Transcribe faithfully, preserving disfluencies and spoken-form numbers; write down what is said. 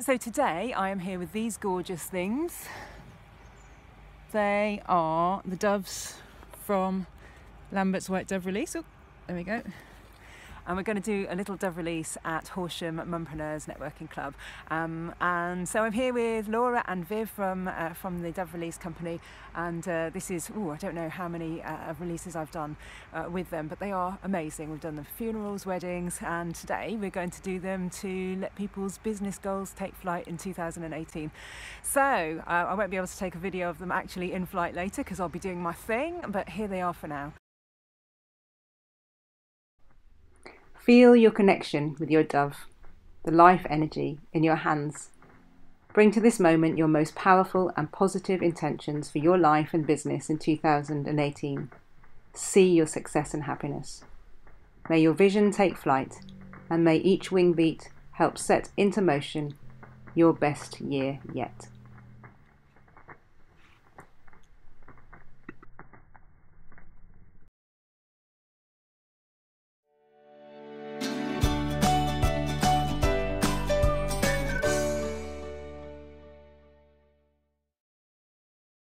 Right, so today I am here with these gorgeous things. They are the doves from Lambert's White Dove Release. Oh, there we go. And we're going to do a little dove release at Horsham Mumpreneurs Networking Club. Um, and so I'm here with Laura and Viv from uh, from the Dove Release Company. And uh, this is, oh, I don't know how many uh, releases I've done uh, with them, but they are amazing. We've done them for funerals, weddings, and today we're going to do them to let people's business goals take flight in two thousand eighteen. So uh, I won't be able to take a video of them actually in flight later because I'll be doing my thing, but here they are for now. Feel your connection with your dove, the life energy in your hands. Bring to this moment your most powerful and positive intentions for your life and business in two thousand eighteen. See your success and happiness. May your vision take flight, and may each wing beat help set into motion your best year yet.